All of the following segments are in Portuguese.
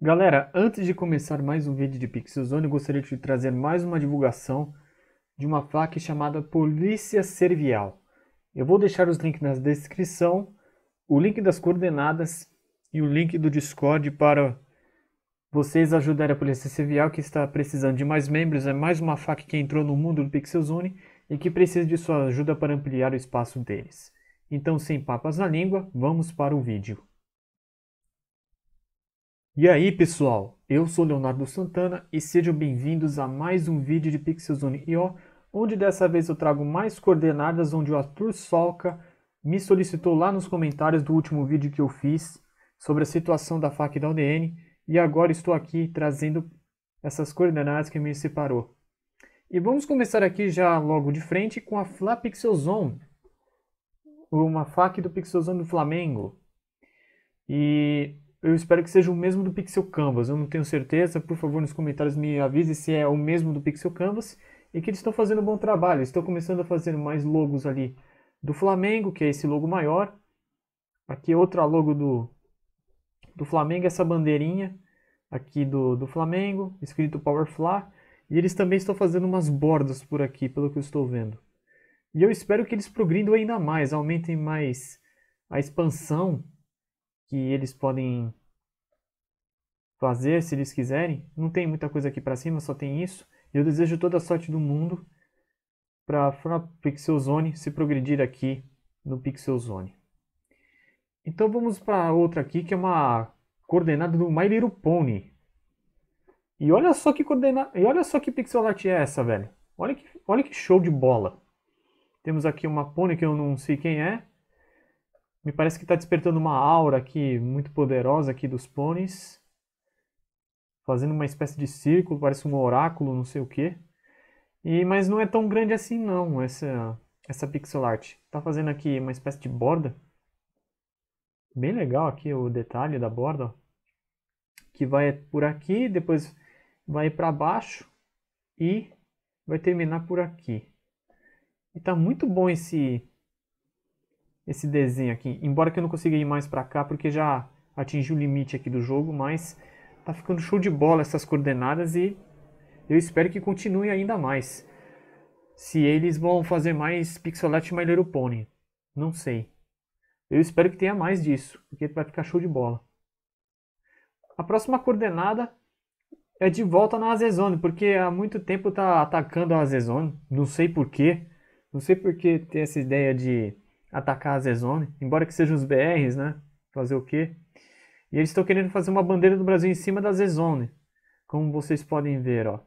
Galera, antes de começar mais um vídeo de Pixelzone, eu gostaria de trazer mais uma divulgação de uma placa chamada Polícia Servial. Eu vou deixar os links na descrição, o link das coordenadas e o link do Discord para vocês ajudarem a Polícia Servial, que está precisando de mais membros. É mais uma faca que entrou no mundo do Pixelzone e que precisa de sua ajuda para ampliar o espaço deles. Então, sem papas na língua, vamos para o vídeo. E aí pessoal, eu sou Leonardo Santana e sejam bem-vindos a mais um vídeo de Pixelzone IO, onde dessa vez eu trago mais coordenadas onde o Arthur Solca me solicitou lá nos comentários do último vídeo que eu fiz sobre a situação da faca e da UDN, e agora estou aqui trazendo essas coordenadas que me separou. E vamos começar aqui já logo de frente com a Pixelzone, uma faca do Pixelzone do Flamengo. E eu espero que seja o mesmo do Pixel Canvas, eu não tenho certeza, por favor nos comentários me avise se é o mesmo do Pixel Canvas e que eles estão fazendo um bom trabalho, estão começando a fazer mais logos ali do Flamengo, que é esse logo maior, aqui outra logo do Flamengo, essa bandeirinha aqui do Flamengo, escrito Powerfla, e eles também estão fazendo umas bordas por aqui, pelo que eu estou vendo. E eu espero que eles progridam ainda mais, aumentem mais a expansão que eles podem fazer se eles quiserem. Não tem muita coisa aqui para cima, só tem isso. Eu desejo toda a sorte do mundo para a Pixelzone se progredir aqui no Pixelzone. Então vamos para outra aqui, que é uma coordenada do My Little Pony. E olha só que coordenada, e olha só que pixel art é essa, velho. Olha que show de bola. Temos aqui uma pony que eu não sei quem é. Me parece que está despertando uma aura aqui, muito poderosa aqui dos pôneis. Fazendo uma espécie de círculo, parece um oráculo, não sei o que. Mas não é tão grande assim não, essa pixel art. Está fazendo aqui uma espécie de borda. Bem legal aqui o detalhe da borda. Ó. Que vai por aqui, depois vai para baixo e vai terminar por aqui. E está muito bom esse desenho aqui, embora que eu não consiga ir mais para cá porque já atingi o limite aqui do jogo, mas tá ficando show de bola essas coordenadas e eu espero que continue ainda mais. Se eles vão fazer mais pixel art My Little Pony, não sei. Eu espero que tenha mais disso, porque vai ficar show de bola. A próxima coordenada é de volta na AzeZone, porque há muito tempo tá atacando a AzeZone, não sei porquê. Não sei porque tem essa ideia de atacar a Z-Zone, embora que sejam os BRs, né? Fazer o quê? E eles estão querendo fazer uma bandeira do Brasil em cima da Z-Zone, como vocês podem ver, ó.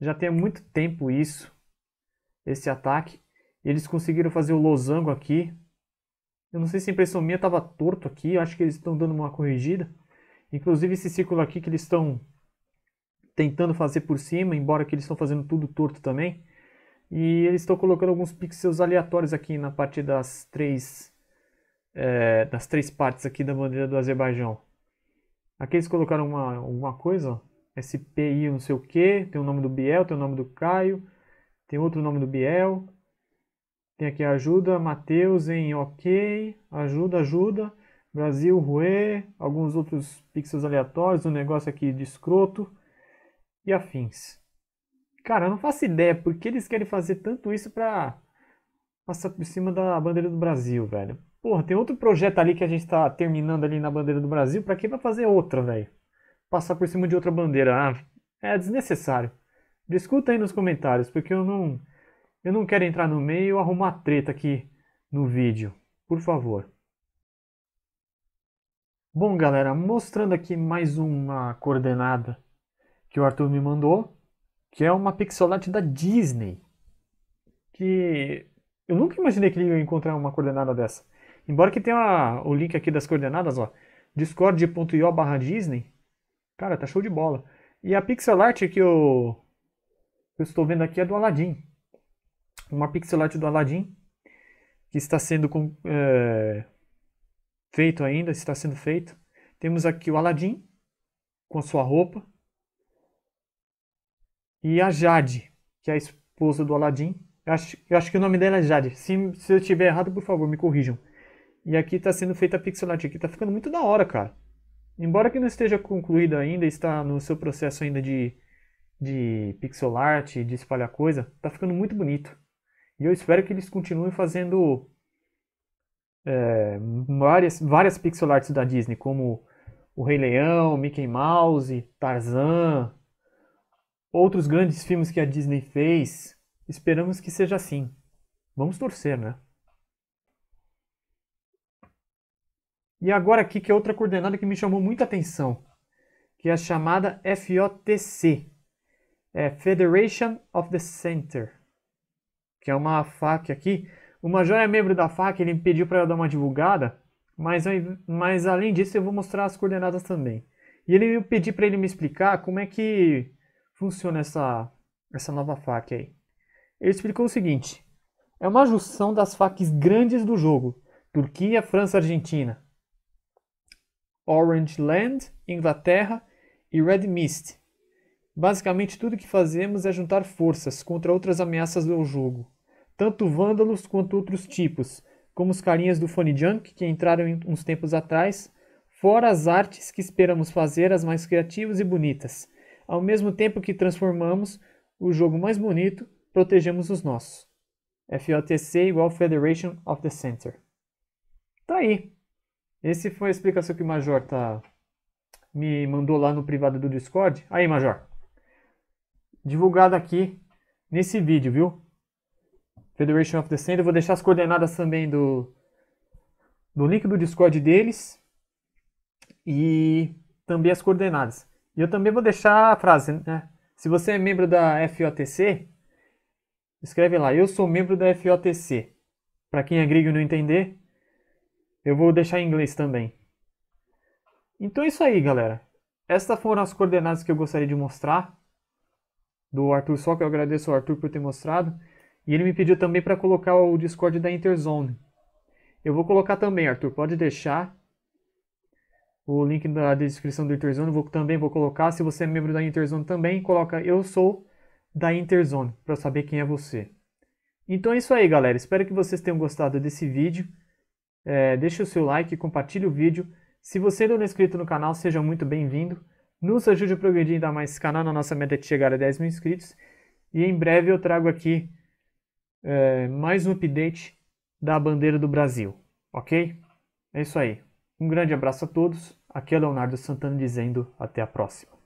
Já tem há muito tempo isso, esse ataque. Eles conseguiram fazer o losango aqui. Eu não sei se a impressão minha estava torto aqui, eu acho que eles estão dando uma corrigida. Inclusive esse círculo aqui que eles estão tentando fazer por cima, embora que eles estão fazendo tudo torto também. E eles estão colocando alguns pixels aleatórios aqui na parte das três partes aqui da bandeira do Azerbaijão. Aqui eles colocaram alguma coisa, ó, SPI não sei o que, tem o nome do Biel, tem o nome do Caio, tem outro nome do Biel. Tem aqui ajuda, Matheus em ok, ajuda, Brasil, Rue, alguns outros pixels aleatórios, um negócio aqui de escroto e afins. Cara, eu não faço ideia porque eles querem fazer tanto isso pra passar por cima da bandeira do Brasil, velho. Porra, tem outro projeto ali que a gente tá terminando ali na bandeira do Brasil. Pra que vai fazer outra, velho? Passar por cima de outra bandeira. Ah, é desnecessário. Discuta aí nos comentários, porque eu não quero entrar no meio e arrumar treta aqui no vídeo. Por favor. Bom, galera, mostrando aqui mais uma coordenada que o Arthur me mandou, que é uma pixel art da Disney, que eu nunca imaginei que ele ia encontrar uma coordenada dessa. Embora que tenha o link aqui das coordenadas, ó, discord.io/Disney, cara, tá show de bola. E a pixel art que eu estou vendo aqui é do Aladdin, uma pixel art do Aladdin, que está sendo feito ainda, está sendo feito. Temos aqui o Aladdin com a sua roupa, e a Jade, que é a esposa do Aladdin. Eu acho que o nome dela é Jade. Se eu estiver errado, por favor, me corrijam. E aqui está sendo feita a pixel art. Aqui está ficando muito da hora, cara. Embora que não esteja concluído ainda, está no seu processo ainda de pixel art, de espalhar coisa, está ficando muito bonito. E eu espero que eles continuem fazendo várias pixel arts da Disney, como o Rei Leão, Mickey Mouse, Tarzan, outros grandes filmes que a Disney fez. Esperamos que seja assim. Vamos torcer, né? E agora aqui que é outra coordenada que me chamou muita atenção, que é a chamada FOTC, é Federation of the Center, que é uma FAQ aqui. O Major é membro da FAQ, ele me pediu para eu dar uma divulgada, mas além disso eu vou mostrar as coordenadas também. E eu pedi para ele me explicar como é que funciona essa nova FAQ aí. Ele explicou o seguinte: é uma junção das FAQs grandes do jogo, Turquia, França, Argentina, Orange Land, Inglaterra e Red Mist. Basicamente tudo que fazemos é juntar forças contra outras ameaças do jogo, tanto vândalos quanto outros tipos, como os carinhas do Funny Junk que entraram uns tempos atrás, fora as artes que esperamos fazer as mais criativas e bonitas. Ao mesmo tempo que transformamos o jogo mais bonito, protegemos os nossos. FOTC igual Federation of the Center. Tá aí. Essa foi a explicação que o Major me mandou lá no privado do Discord. Aí, Major. Divulgado aqui nesse vídeo, viu? Federation of the Center. Eu vou deixar as coordenadas também do link do Discord deles. E também as coordenadas. E eu também vou deixar a frase, né? Se você é membro da FOTC, escreve lá: eu sou membro da FOTC. Para quem é gringo e não entender, eu vou deixar em inglês também. Então é isso aí, galera. Estas foram as coordenadas que eu gostaria de mostrar do Arthur Solca. Eu agradeço ao Arthur por ter mostrado. E ele me pediu também para colocar o Discord da Interzone. Eu vou colocar também, Arthur. Pode deixar o link na descrição do Interzone. Também vou colocar. Se você é membro da Interzone também, coloca "eu sou da Interzone" para saber quem é você. Então é isso aí, galera. Espero que vocês tenham gostado desse vídeo. Deixe o seu like, compartilhe o vídeo. Se você ainda não é inscrito no canal, seja muito bem-vindo. Nos ajude a progredir ainda mais esse canal, na nossa meta de chegar a 10 mil inscritos. E em breve eu trago aqui mais um update da bandeira do Brasil, ok? É isso aí. Um grande abraço a todos. Aqui é o Leonardo Santana dizendo até a próxima.